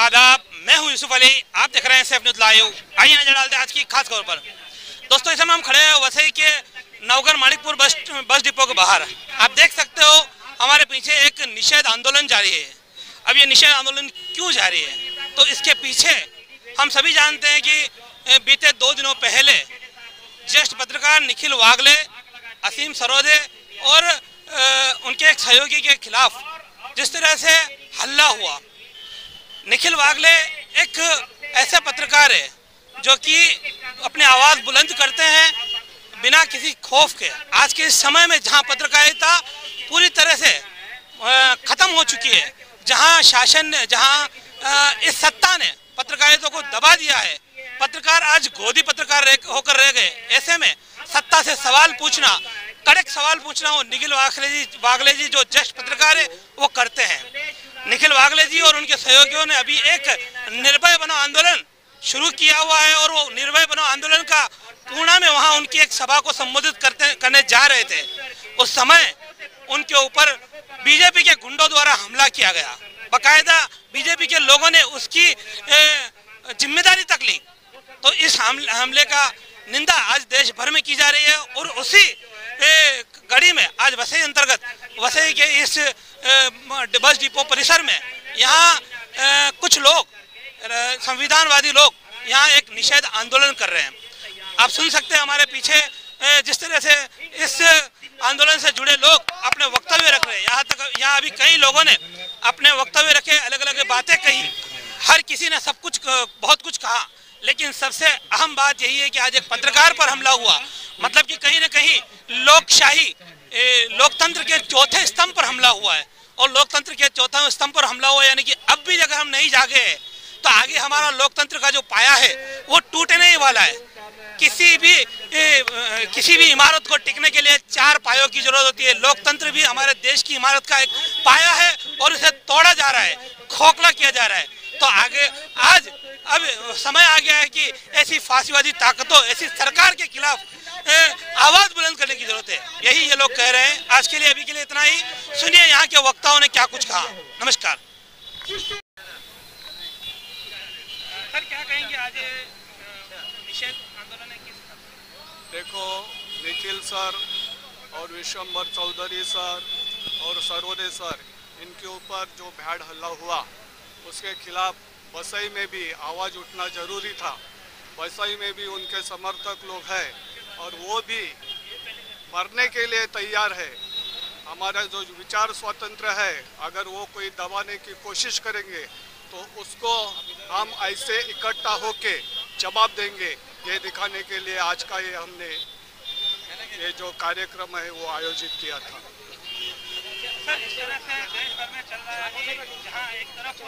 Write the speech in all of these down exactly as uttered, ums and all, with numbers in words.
आदाब, मैं हूं यूसुफ अली, आप देख रहे हैं सैफ न्यूज लाइव। आइए नजर डालते हैं आज की खास खबर पर। दोस्तों, इस समय हम खड़े हैं वसई के नवगढ़ माणिकपुर बस बस डिपो के बाहर। आप देख सकते हो हमारे पीछे एक निषेध आंदोलन जारी है। अब ये निषेध आंदोलन क्यों जारी है, तो इसके पीछे हम सभी जानते हैं कि बीते दो दिनों पहले ज्येष्ठ पत्रकार निखिल वागले, असीम सरोजे और उनके एक सहयोगी के खिलाफ जिस तरह से हल्ला हुआ। निखिल वागले एक ऐसे पत्रकार है जो कि अपनी आवाज़ बुलंद करते हैं बिना किसी खौफ के। आज के इस समय में जहां पत्रकारिता पूरी तरह से ख़त्म हो चुकी है, जहां शासन ने, जहां इस सत्ता ने पत्रकारिता को दबा दिया है, पत्रकार आज गोदी पत्रकार होकर रह गए। ऐसे में सत्ता से सवाल पूछना, कड़क सवाल पूछना वो निखिल वागले जी वागले जी जो ज्येष्ठ पत्रकार है वो करते हैं। निखिल वागले जी और उनके सहयोगियों ने अभी एक निर्भय बनाओ आंदोलन शुरू किया हुआ है और वो निर्भय बनाओ आंदोलन का पूना में वहाँ उनकी एक सभा को संबोधित करते करने जा रहे थे। उस समय उनके ऊपर बीजेपी के गुंडों द्वारा हमला किया गया। बकायदा बीजेपी के लोगों ने उसकी जिम्मेदारी तक ली। तो इस हमले का निंदा आज देश भर में की जा रही है और उसी कड़ी में आज वसई अंतर्गत वसई के इस बस डिपो परिसर में यहाँ कुछ लोग, संविधानवादी लोग, यहाँ एक निषेध आंदोलन कर रहे हैं। आप सुन सकते हैं हमारे पीछे जिस तरह से इस आंदोलन से जुड़े लोग अपने वक्तव्य रख रहे हैं। यहाँ तक यहाँ अभी कई लोगों ने अपने वक्तव्य रखे, अलग अलग बातें कही, हर किसी ने सब कुछ बहुत कुछ कहा, लेकिन सबसे अहम बात यही है कि आज एक पत्रकार पर हमला हुआ। मतलब कि कहीं ना कहीं लोकशाही, लोकतंत्र के चौथे स्तंभ पर हमला हुआ है और लोकतंत्र के चौथे स्तंभ पर हमला हुआ है यानी कि अब भी अगर हम नहीं जागे हैं तो आगे हमारा लोकतंत्र का जो पाया है वो टूटने ही वाला है। किसी भी ए, किसी भी इमारत को टिकने के लिए चार पायों की जरूरत होती है। लोकतंत्र भी हमारे देश की इमारत का एक पाया है और इसे तोड़ा जा रहा है, खोखला किया जा रहा है। तो आगे आज अब समय आ गया है कि ऐसी फासीवादी ताकतों, ऐसी सरकार के खिलाफ आवाज बुलंद करने की जरूरत है। यही ये लोग कह रहे हैं। आज के लिए, अभी के लिए इतना ही। सुनिए यहाँ के वक्ताओं ने क्या कुछ कहा। नमस्कार सर, क्या कहेंगे आज निषेध आंदोलन है किस? देखो, निखिल सर और विश्वम्बर चौधरी सर और सरोदे सर, इनके ऊपर जो भ्याड हल्ला हुआ उसके खिलाफ वसई में भी आवाज उठना जरूरी था। वसई में भी उनके समर्थक लोग हैं और वो भी मरने के लिए तैयार है। हमारा जो विचार स्वतंत्र है, अगर वो कोई दबाने की कोशिश करेंगे तो उसको हम ऐसे इकट्ठा होके जवाब देंगे। ये दिखाने के लिए आज का ये हमने ये जो कार्यक्रम है वो आयोजित किया था। सर, इस तरह से देश भर में चल रहा है जहाँ एक तरफ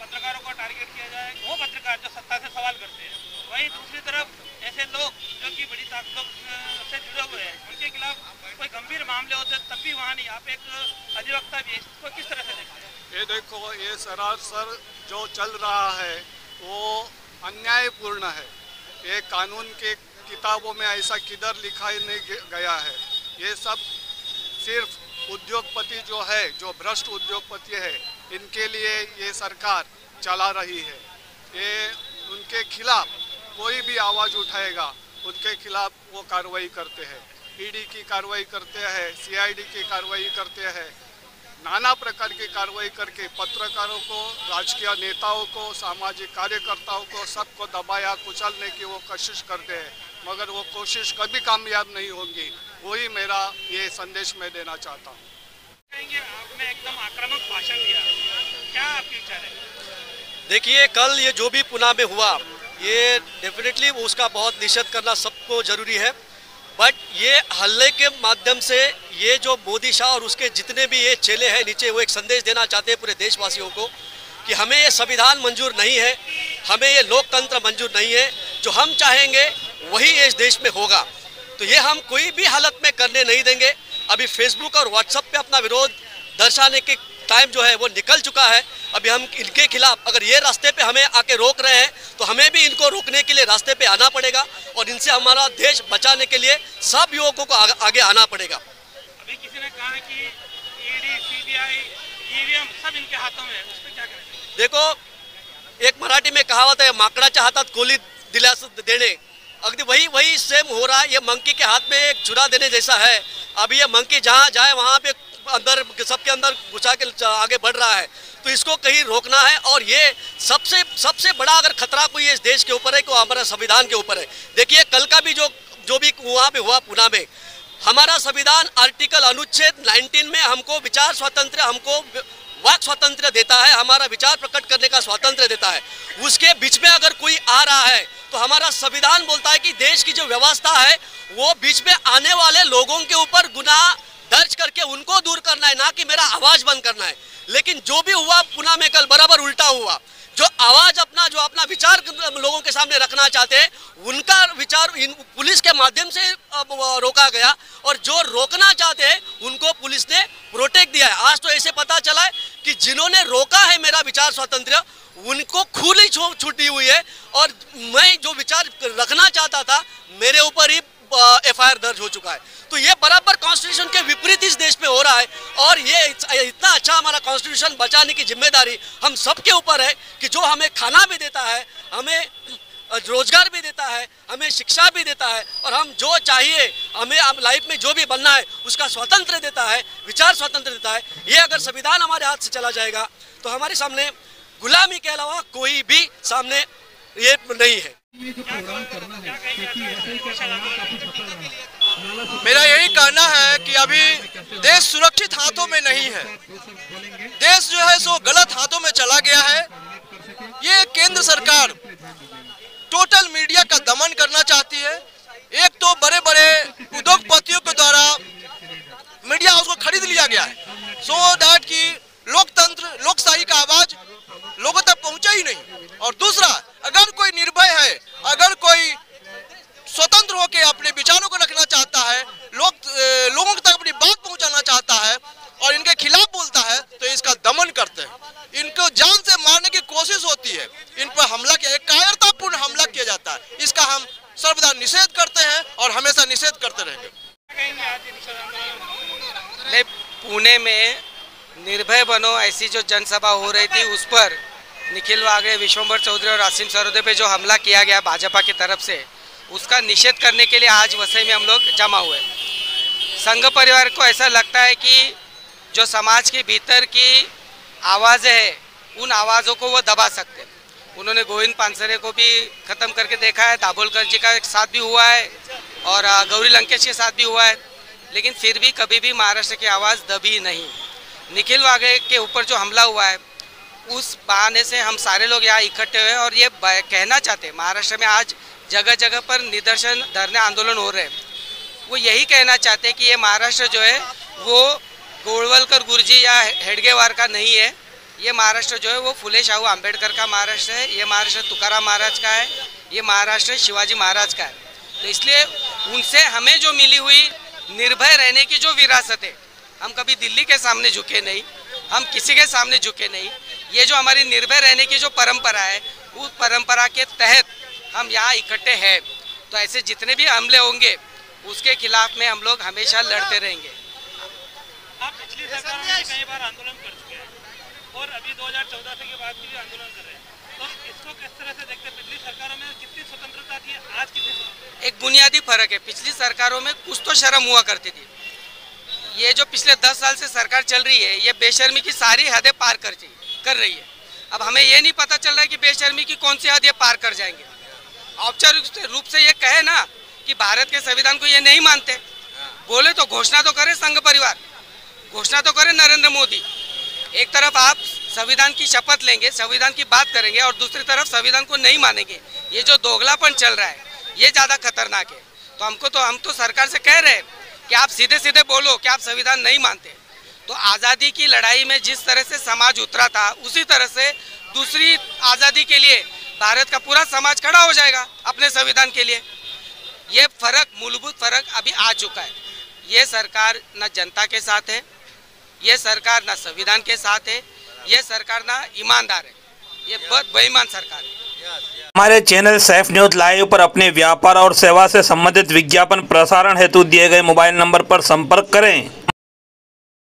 पत्रकारों को टारगेट किया जाए, वो पत्रकार जो सत्ता से सवाल करते हैं, वहीं दूसरी तरफ ऐसे लोग जो कि बड़ी ताकतों से जुड़े हुए हैं, उनके खिलाफ कोई गंभीर मामले होते तब भी वहाँ नहीं। आप एक अधिवक्ता भी इसको किस तरह से देखते हैं? ये देखो, ये सरासर जो चल रहा है वो अन्यायपूर्ण है। ये कानून के किताबों में ऐसा किधर लिखा ही नहीं गया है। ये सब सिर्फ उद्योगपति जो है, जो भ्रष्ट उद्योगपति है, इनके लिए ये सरकार चला रही है। ये उनके खिलाफ कोई भी आवाज़ उठाएगा उनके खिलाफ वो कार्रवाई करते हैं, ईडी की कार्रवाई करते हैं, सीआईडी की कार्रवाई करते हैं, नाना प्रकार की कार्रवाई करके पत्रकारों को, राजकीय नेताओं को, सामाजिक कार्यकर्ताओं को, सबको दबाया कुचलने की वो कोशिश करते हैं, मगर वो कोशिश कभी कामयाब नहीं होंगी। वही मेरा ये संदेश मैं देना चाहता हूँ। आपने एकदम आक्रामक भाषण दिया, क्या आपके विचार है? देखिए, कल ये जो भी पुणे में हुआ ये डेफिनेटली उसका बहुत निषेध करना सबको जरूरी है, बट ये हल्ले के माध्यम से ये जो मोदी शाह और उसके जितने भी ये चेले हैं नीचे, वो एक संदेश देना चाहते हैं पूरे देशवासियों को कि हमें ये संविधान मंजूर नहीं है, हमें ये लोकतंत्र मंजूर नहीं है, जो हम चाहेंगे वही इस देश में होगा, तो ये हम कोई भी हालत में करने नहीं देंगे। अभी फेसबुक और व्हाट्सएप पे अपना विरोध दर्शाने के टाइम जो है वो निकल चुका है। अभी हम इनके खिलाफ अगर ये रास्ते पे हमें आके रोक रहे हैं तो हमें भी इनको रोकने के लिए रास्ते पे आना पड़ेगा और इनसे हमारा देश बचाने के लिए सब युवकों को आग, आगे आना पड़ेगा। अभी किसी ने कहा कि ईडी, सीबीआई, ईवीएम सब इनके हाथों में है, उस पे क्या करें? देखो, एक मराठी में कहावत है, माकड़ाच्या हातात कोली दिलास देणे, अगदी वही वही सेम हो रहा है। ये मंकी के हाथ में एक छुरा देने जैसा है। अभी ये मंकी जहाँ जाए वहाँ पे अंदर सबके अंदर घुसा के आगे बढ़ रहा है, तो इसको कहीं रोकना है। और ये सबसे सबसे बड़ा अगर खतरा कोई इस देश के ऊपर है कि हमारा संविधान के ऊपर है। देखिए, कल का भी जो जो भी वहाँ पे हुआ पुणे में, हमारा संविधान आर्टिकल अनुच्छेद उन्नीस में हमको विचार स्वातंत्र, हमको वाक स्वातंत्र देता है, हमारा विचार प्रकट करने का स्वातंत्र देता है। उसके बीच में अगर कोई आ रहा है तो हमारा संविधान बोलता है कि देश की जो व्यवस्था है वो बीच में आने वाले लोगों के ऊपर गुनाह दर्ज करके उनको दूर करना है, ना कि मेरा आवाज बंद करना है। लेकिन जो भी हुआ पुणे में कल बराबर उल्टा हुआ। जो आवाज अपना जो अपना विचार लोगों के सामने रखना चाहते हैं उनका विचार इन पुलिस के माध्यम से रोका गया, और जो रोकना चाहते हैं उनको पुलिस ने प्रोटेक्ट दिया है। आज तो ऐसे पता चला है कि जिन्होंने रोका है मेरा विचार स्वतंत्र, उनको खुली छूटी हुई है, और मैं जो विचार रखना चाहता था मेरे ऊपर ही एफआईआर दर्ज हो चुका है। तो ये बराबर कॉन्स्टिट्यूशन के विपरीत इस देश में हो रहा है, और ये इतना अच्छा हमारा कॉन्स्टिट्यूशन बचाने की जिम्मेदारी हम सबके ऊपर है कि जो हमें खाना भी देता है, हमें रोजगार भी देता है, हमें शिक्षा भी देता है, और हम जो चाहिए हमें हम लाइफ में जो भी बनना है उसका स्वातंत्र देता है, विचार स्वातंत्र देता है। ये अगर संविधान हमारे हाथ से चला जाएगा तो हमारे सामने गुलामी के अलावा कोई भी सामने ये नहीं है। मेरा यही कहना है कि अभी देश सुरक्षित हाथों में नहीं है, देश जो है सो गलत हाथों में चला गया है। ये केंद्र सरकार टोटल मीडिया का दमन करना चाहती है। एक तो बड़े बड़े उद्योगपतियों के द्वारा मीडिया हाउस को खरीद लिया गया है, सो दैट की लोकतंत्र, लोकशाही का आवाज लोगों तक पहुंचा ही नहीं। और दूसरा, अगर कोई निर्भय है, अगर कोई स्वतंत्र होकर अपने विचारों को रखना चाहता है, लोग लोगों तक अपनी बात पहुंचाना चाहता है और इनके खिलाफ बोलता है तो इसका दमन करते हैं, इनको जान से मारने की कोशिश होती है, इन पर हमला किया, कायरतापूर्ण हमला किया जाता है। इसका हम सर्वदा निषेध करते हैं और हमेशा निषेध करते रहेंगे। नहीं, पुणे में निर्भय बनो ऐसी जो जनसभा हो रही थी उस पर निखिल वागले, विश्वम्बर चौधरी और असीम सरोजे पे जो हमला किया गया भाजपा की तरफ से, उसका निषेध करने के लिए आज वसई में हम लोग जमा हुए। संघ परिवार को ऐसा लगता है कि जो समाज के भीतर की आवाज़ें हैं उन आवाज़ों को वो दबा सकते हैं। उन्होंने गोविंद पानसरे को भी ख़त्म करके देखा है, दाभोलकर जी का साथ भी हुआ है और गौरी लंकेश के साथ भी हुआ है, लेकिन फिर भी कभी भी महाराष्ट्र की आवाज़ दबी नहीं। निखिल वागले के ऊपर जो हमला हुआ है उस बहाने से हम सारे लोग यहाँ इकट्ठे हुए और ये कहना चाहते हैं, महाराष्ट्र में आज जगह जगह पर निदर्शन, धरने, आंदोलन हो रहे हैं। वो यही कहना चाहते हैं कि ये महाराष्ट्र जो है वो गोळवलकर गुरुजी या हेडगेवार का नहीं है, ये महाराष्ट्र जो है वो फुले, शाहू, अंबेडकर का महाराष्ट्र है, ये महाराष्ट्र तुकाराम महाराज का है, ये महाराष्ट्र शिवाजी महाराज का है। तो इसलिए उनसे हमें जो मिली हुई निर्भय रहने की जो विरासत है, हम कभी दिल्ली के सामने झुके नहीं, हम किसी के सामने झुके नहीं। ये जो हमारी निर्भय रहने की जो परंपरा है उस परंपरा के तहत हम यहाँ इकट्ठे हैं, तो ऐसे जितने भी हमले होंगे उसके खिलाफ में हम लोग हमेशा लड़ते रहेंगे। आप पिछली सरकार में कई बार आंदोलन कर चुके हैं और अभी दो हज़ार चौदह के बाद भी आंदोलन कर रहे हैं। किस तरह से देखते हैं? पिछली सरकारों में कितनी स्वतंत्रता थी, आज कितनी? एक बुनियादी फर्क है, पिछली सरकारों में कुछ तो शर्म हुआ करती थी। ये जो पिछले दस साल से सरकार चल रही है, ये बेशर्मी की सारी हदें पार कर कर रही है। अब हमें ये नहीं पता चल रहा है कि बेशर्मी की कौन सी हद ये पार कर जाएंगे। औपचारिक रूप से ये कहे ना कि भारत के संविधान को ये नहीं मानते, बोले तो घोषणा तो करे संघ परिवार, घोषणा तो करे नरेंद्र मोदी। एक तरफ आप संविधान की शपथ लेंगे, संविधान की बात करेंगे, और दूसरी तरफ संविधान को नहीं मानेंगे। ये जो दोगलापन चल रहा है ये ज़्यादा खतरनाक है। तो हमको तो हम तो सरकार से कह रहे हैं कि आप सीधे सीधे बोलो कि आप संविधान नहीं मानते। तो आज़ादी की लड़ाई में जिस तरह से समाज उतरा था, उसी तरह से दूसरी आज़ादी के लिए भारत का पूरा समाज खड़ा हो जाएगा अपने संविधान के लिए। ये फर्क, मूलभूत फर्क अभी आ चुका है। ये सरकार न जनता के साथ है, ये सरकार ना संविधान के साथ है, ये सरकार ना ईमानदार है, ये बहुत बेईमान सरकार है। हमारे चैनल सैफ न्यूज लाइव पर अपने व्यापार और सेवा से संबंधित विज्ञापन प्रसारण हेतु दिए गए मोबाइल नंबर पर संपर्क करें।